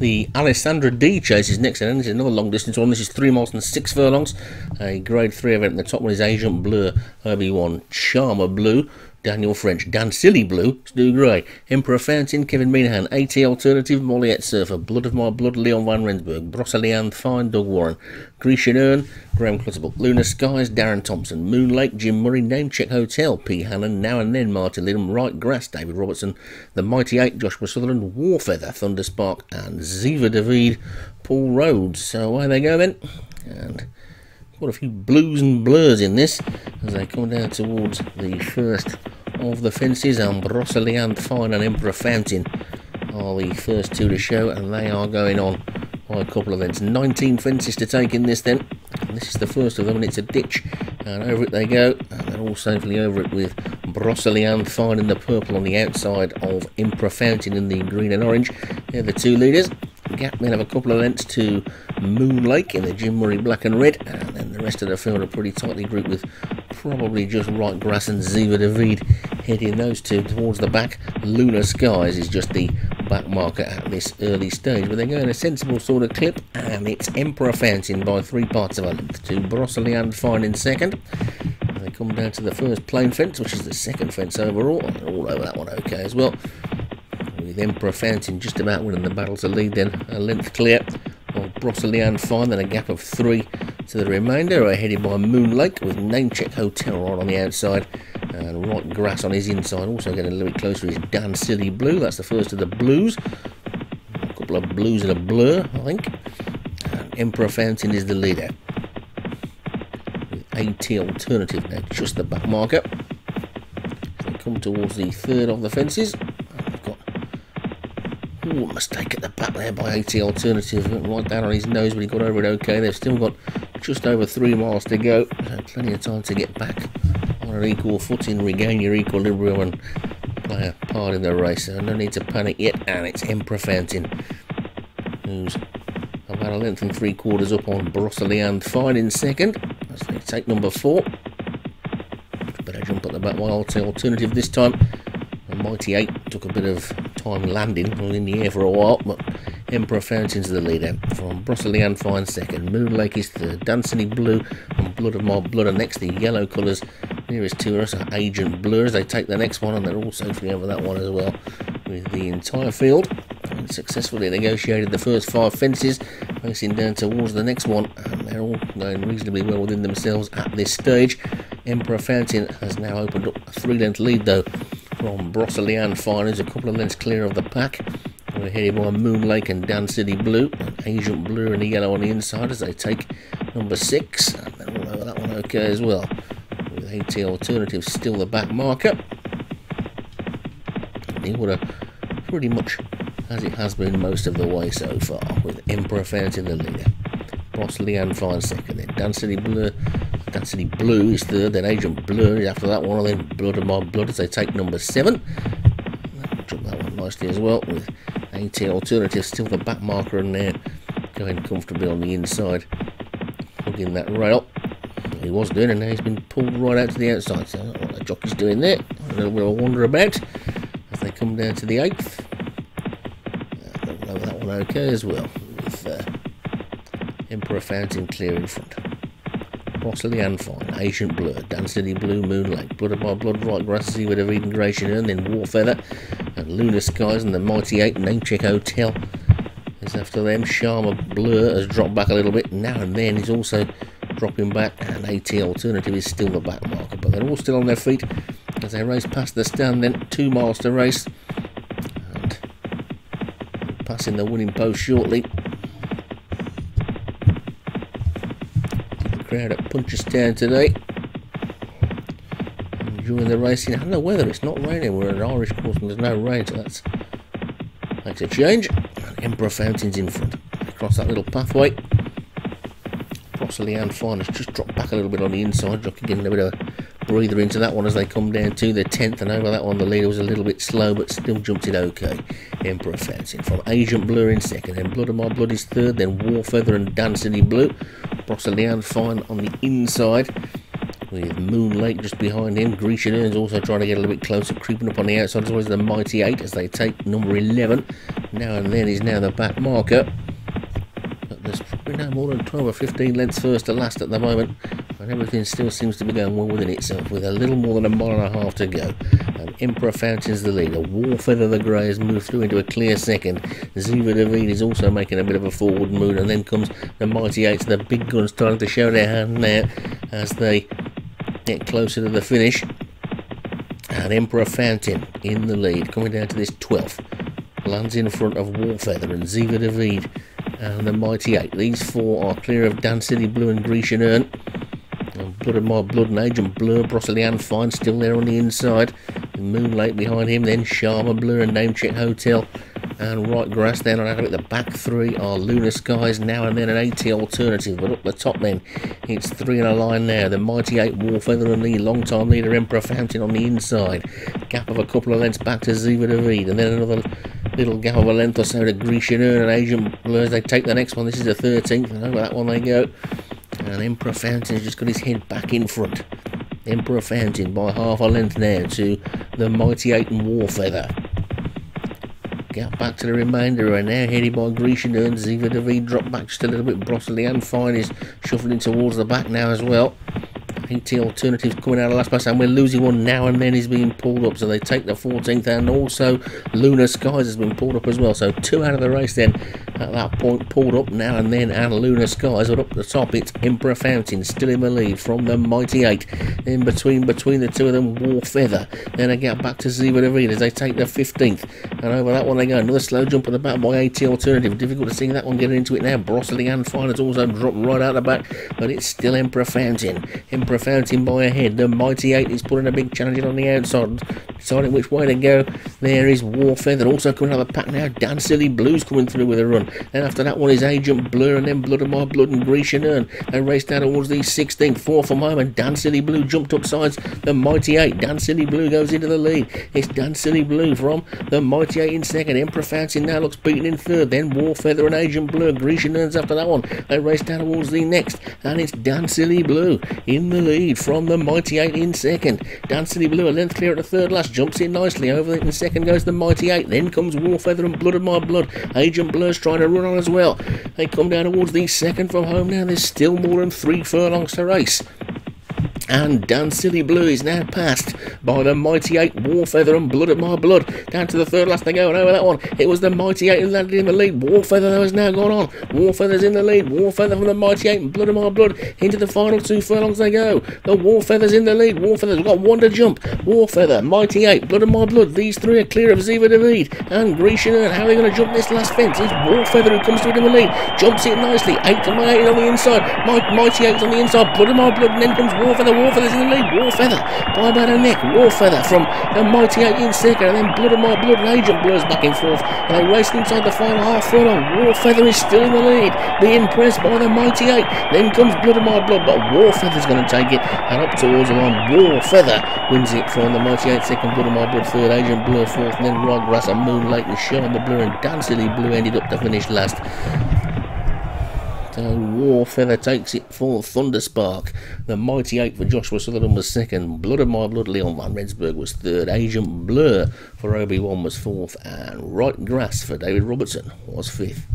The Alessandra Dee Chase is next, and this is another long distance one. This is 3 miles and 6 furlongs, a grade 3 event. The top one is Agent Bleu, Herbie One, Charmer Blue, Daniel French, Dan Silly Blue, Stu Gray, Emperor Fountain, Kevin Minahan, AT Alternative, Molliette Surfer, Blood of My Blood, Leon Van Rensburg, Broselian Fine, Doug Warren, Grecian Urn, Graham Clutterbuck, Lunar Skies, Darren Thompson, Moon Lake, Jim Murray, Namecheck Hotel, P. Hannon, Now and Then, Martin Lidham, Right Grass, David Robertson, The Mighty Eight, Joshua Sutherland, Warfeather, Thunderspark, and Ziva David, Paul Rhodes. So away they go then. And quite a few blues and blurs in this as they come down towards the first of the fences, and Broselian Fine and Emperor Fountain are the first two to show, and they are going on by a couple of lengths. 19 fences to take in this then, and this is the first of them, and it's a ditch, and over it they go, and they're all safely over it with Broselian Fine in the purple on the outside of Emperor Fountain in the green and orange. They're the two leaders. Gap then have a couple of lengths to Moon Lake in the Jim Murray black and red, and then the rest of the field are pretty tightly grouped with probably just Right Grass and Ziva David heading those two towards the back. Lunar Skies is just the back marker at this early stage, but they're going a sensible sort of clip, and it's Emperor Fountain by 3/8 of a length to Broselian Fine in second. And they come down to the first plain fence, which is the second fence overall, and they're all over that one okay as well, with Emperor Fountain just about winning the battle to lead, then a length clear of Broselian Fine, then a gap of 3 to the remainder, are headed by Moon Lake with Namecheck Hotel right on the outside, and Right Grass on his inside. Also getting a little bit closer is Dan Silly Blue. That's the first of the blues, a couple of blues and a blur I think, and Emperor Fountain is the leader with AT Alternative now just the back marker. So they come towards the third of the fences. Ooh, mistake at the back there by AT Alternative, went right down on his nose, but he got over it okay. They've still got just over 3 miles to go, so plenty of time to get back on an equal footing, regain your equilibrium and play a part in the race, so no need to panic yet. And it's Emperor Fountain, who's about a length and 3/4 up on Broselian Fine in second as they take number 4. Better jump at the back by AT Alternative this time. The Mighty 8 took a bit of time landing, well, in the air for a while, but Emperor Fountain's the leader from Broselian Fine second, Moon Lake is third, Danceny Blue and Blood of My Blood are next. The yellow colours nearest to us are Agent Blur as they take the next one, and they're all safely over that one as well with the entire field, and successfully negotiated the first 5 fences, racing down towards the next one, and they're all going reasonably well within themselves at this stage. Emperor Fountain has now opened up a 3-length lead though from Broselian Fine, is a couple of lengths clear of the pack. We're headed by Moon Lake and Dan City Blue, and Agent Blue and the yellow on the inside as they take number 6. And they're all over that one okay as well, with AT Alternative still the back marker. The order pretty much as it has been most of the way so far, with Emperor Fountain the leader, Broselian Fine second, then Dan City Blue is third, then Agent Blur is after that one, and then Blood of My Blood as they take number 7. Jump that one nicely as well, with AT Alternative still the back marker, and they're going comfortably on the inside, hugging that rail. He was doing, and now he's been pulled right out to the outside. So that's what the jockey's doing there. A little bit of a wander about as they come down to the 8th. That one okay as well, with Emperor Fountain clear in front. Broselian Fine, Agent Blur, Danceny Blue, Moon Lake, Blood of My Blood, Right Grass, Ziva David and Grecian Urn, then Warfeather and Lunar Skies, and the Mighty 8 Namecheck Hotel is after them. Charmer Blur has dropped back a little bit, Now and Then is also dropping back, and AT Alternative is still the back marker, but they're all still on their feet as they race past the stand then. 2 miles to race, and passing the winning post shortly. Crowd at Punchestown today, enjoying the racing. I don't know whether it's not raining. We're an Irish course and there's no rain, so that makes a change. And Emperor Fountain's in front across that little pathway. Broselian Fine has just dropped back a little bit on the inside, jockey getting a bit of a breather into that one as they come down to the 10th, and over that one the leader was a little bit slow but still jumped it okay. Emperor Fountain from Agent Blur in second, then Blood of My Blood is third, then Warfeather and Danceny Blue. Broselian Fine on the inside with Moon Lake just behind him. Grecian Urn also trying to get a little bit closer, creeping up on the outside as well as the Mighty 8 as they take number 11. now and then is now the back marker. But there's probably no more than 12 or 15 lengths first to last at the moment, and everything still seems to be going well within itself with a little more than a mile and a half to go. Emperor Fountain's the leader. Warfeather the Grey has moved through into a clear second. Ziva David is also making a bit of a forward move, and then comes the Mighty Eights, the big guns starting to show their hand now as they get closer to the finish. And Emperor Fountain in the lead, coming down to this 12th. Lands in front of Warfeather and Ziva David and the Mighty Eight. These four are clear of Dan City Blue and Grecian Urn. Blood of My Blood and Agent Blur, Brosselyan Fine still there on the inside. Moonlight behind him, then Sharma Blur and Name Check Hotel and Right Grass. Then out of it, the back three are Lunar Skies, Now and Then an AT Alternative. But up the top then, it's three in a line now. The Mighty Eight, Warfeather and the long-time leader Emperor Fountain on the inside. Gap of a couple of lengths back to Ziva David, and then another little gap of a length or so to Grecian Urn and Agent Blur as they take the next one. This is the 13th, and over that one they go. And Emperor Fountain has just got his head back in front. Emperor Fountain by half a length now to the Mighty Eight and Warfeather. Gap back to the remainder, and now headed by Grecian Urn. Ziva David dropped back just a little bit. Brosselyan Fine is shuffling towards the back now as well. AT Alternatives coming out of last pass, and we're losing one. Now and Then is being pulled up, so they take the 14th, and also Lunar Skies has been pulled up as well. So two out of the race then at that point, pulled up Now and Then and Lunar Skies. But up the top it's Emperor Fountain still in the lead from the Mighty Eight. In between the two of them, Warfeather. Then I get back to Ziva David as they take the 15th, and over that one they go. Another slow jump at the back by AT Alternative. Difficult to see that one getting into it now. Brosselyan Fine has also dropped right out the back, but it's still Emperor Fountain. Emperor Fountain by a head. The Mighty Eight is putting a big challenge in on the outside, deciding which way to go. There is Warfeather also coming out of the pack now. Dan Silly Blue's coming through with a run. Then after that one is Agent Blur, and then Blood of My Blood and Grecian Urn. They race down towards the 16th, 4 from home, and Dan Silly Blue jumped up sides the Mighty Eight. Dan Silly Blue goes into the lead. It's Dan Silly Blue from the Mighty Eight in second. Emperor Fountain now looks beaten in third. Then Warfeather and Agent Blur. Grecian Urn's after that one. They race down towards the next, and it's Dan Silly Blue in the lead from the Mighty Eight in second. Dan Silly Blue a length clear at the third last, jumps in nicely. Over in second goes the Mighty Eight. Then comes Warfeather and Blood of My Blood. Agent Blur's trying to run on as well. They come down towards the second from home now. There's still more than 3 furlongs to race, and Dan Silly Blue is now passed by the Mighty Eight, Warfeather and Blood of My Blood. Down to the third last they go, and over that one it was the Mighty Eight who landed in the lead. Warfeather though has now gone on. Warfeather's in the lead. Warfeather from the Mighty Eight and Blood of My Blood. Into the final 2 furlongs they go. The Warfeather's in the lead. Warfeather's got one to jump. Warfeather, Mighty Eight, Blood of My Blood. These three are clear of Ziva David and Grecian Urn. How are they going to jump this last fence? It's Warfeather who comes through in the lead. Jumps it nicely. Eight to my Eight on the inside. Mighty Eight's on the inside. Blood of My Blood, and then comes Warfeather. Warfeather's in the lead. Warfeather by about a neck. Warfeather from the Mighty Eight in second, and then Blood of My Blood and Agent Blur's back and forth, and they race inside the final half furlong. Warfeather is still in the lead, being pressed by the Mighty Eight. Then comes Blood of My Blood, but Warfeather's going to take it, and up towards the line. Warfeather wins it from the Mighty Eight second, Blood of My Blood third, Agent Blur fourth, and then Rod Grass and Moonlight and Sharma Blur and Dan Silly Blue ended up to finish last. So Warfeather takes it for Thunderspark. The Mighty Eight for Joshua Sutherland was second. Blood of My Blood, Leon Van Rensburg was third. Agent Blur for Obi-Wan was fourth. And Right Grass for David Robertson was fifth.